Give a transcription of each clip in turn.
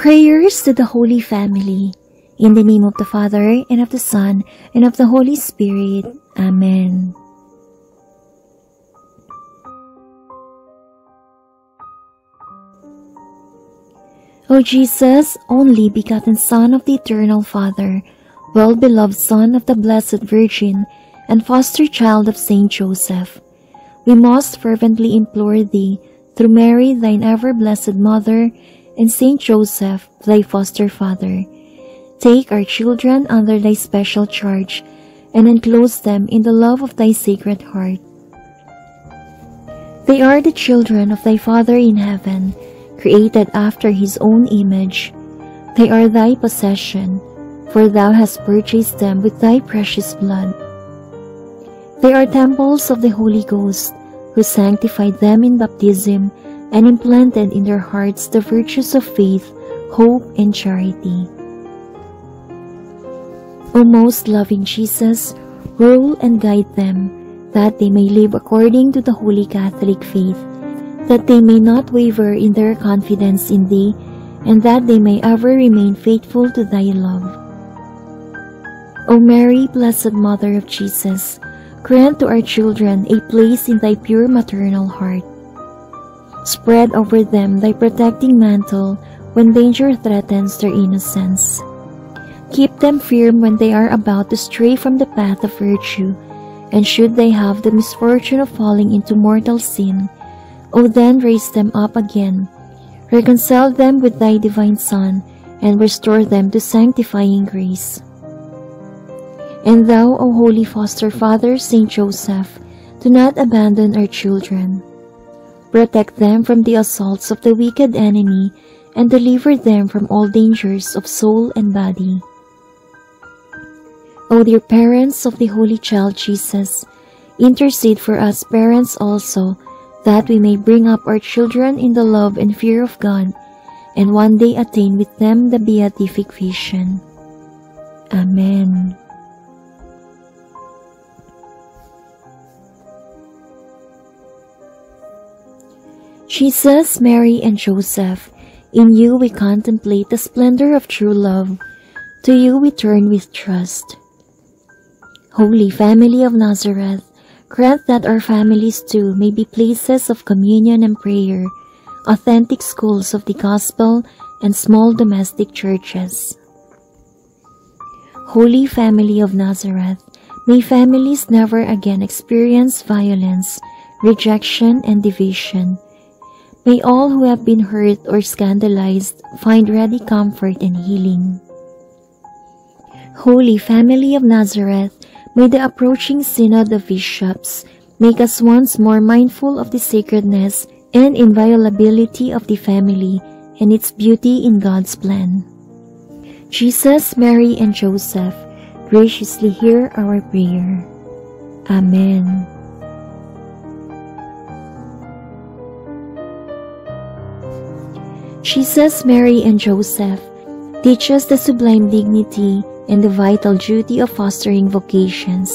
Prayers to the Holy Family. In the name of the Father, and of the Son, and of the Holy Spirit. Amen. O Jesus, only begotten Son of the Eternal Father, well-beloved Son of the Blessed Virgin, and foster-child of Saint Joseph, we most fervently implore Thee, through Mary, Thine ever-blessed Mother, and Saint Joseph, Thy foster-father, take our children under Thy special charge, and enclose them in the love of Thy Sacred Heart. They are the children of Thy Father in heaven, created after His own image. They are Thy possession, for Thou hast purchased them with Thy precious blood. They are temples of the Holy Ghost, who sanctified them in baptism and implanted in their hearts the virtues of faith, hope, and charity. O most loving Jesus, rule and guide them, that they may live according to the Holy Catholic faith, that they may not waver in their confidence in Thee, and that they may ever remain faithful to Thy love. O Mary, Blessed Mother of Jesus, grant to our children a place in Thy pure maternal heart. Spread over them Thy protecting mantle when danger threatens their innocence. Keep them firm when they are about to stray from the path of virtue, and should they have the misfortune of falling into mortal sin, O then raise them up again, reconcile them with Thy divine Son, and restore them to sanctifying grace. And Thou, O Holy Foster Father, Saint Joseph, do not abandon our children. Protect them from the assaults of the wicked enemy, and deliver them from all dangers of soul and body. O dear parents of the Holy Child Jesus, intercede for us parents also, that we may bring up our children in the love and fear of God, and one day attain with them the beatific vision. Amen. Jesus, Mary, and Joseph, in You we contemplate the splendor of true love. To You we turn with trust. Holy Family of Nazareth, grant that our families too may be places of communion and prayer, authentic schools of the Gospel, and small domestic churches. Holy Family of Nazareth, may families never again experience violence, rejection, and division. May all who have been hurt or scandalized find ready comfort and healing. Holy Family of Nazareth, may the approaching Synod of Bishops make us once more mindful of the sacredness and inviolability of the family and its beauty in God's plan. Jesus, Mary, and Joseph, graciously hear our prayer. Amen. Jesus, Mary, and Joseph, teach us the sublime dignity and the vital duty of fostering vocations.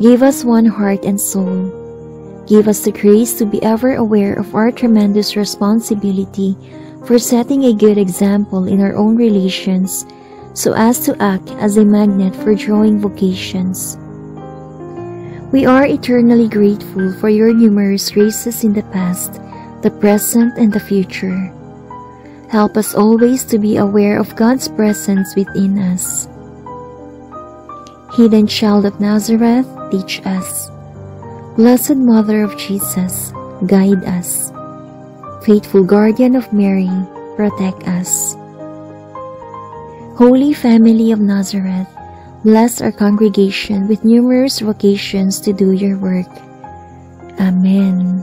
Give us one heart and soul. Give us the grace to be ever aware of our tremendous responsibility for setting a good example in our own relations, so as to act as a magnet for drawing vocations. We are eternally grateful for Your numerous graces in the past, the present, and the future. Help us always to be aware of God's presence within us. Hidden Child of Nazareth, teach us. Blessed Mother of Jesus, guide us. Faithful Guardian of Mary, protect us. Holy Family of Nazareth, bless our congregation with numerous vocations to do Your work. Amen.